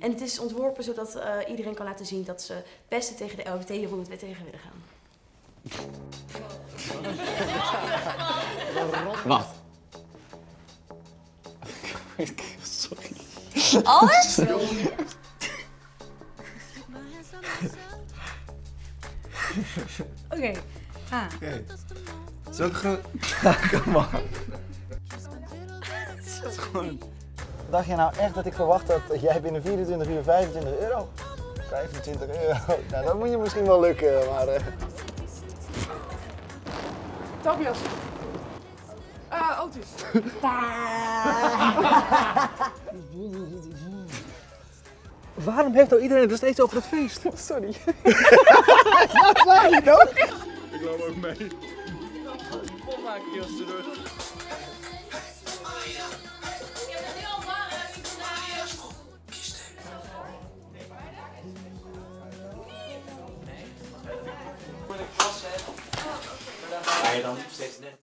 En het is ontworpen zodat iedereen kan laten zien dat ze het beste tegen de LHBT-jongeren tegen willen gaan. Wacht. Sorry. Alles? Oké. Ah. Oké. Zo groot. Kom maar. Dat is gewoon. Dacht je nou echt dat ik verwacht had dat jij binnen 24 uur €25? 25 euro? Nou, dat moet je misschien wel lukken, maar... Tobias. Otis. Waarom heeft nou iedereen het steeds over het feest? Sorry. Wat waar je dan? Ik loop ook mee. Opmaken, Kirsten. Ga je dan steeds net?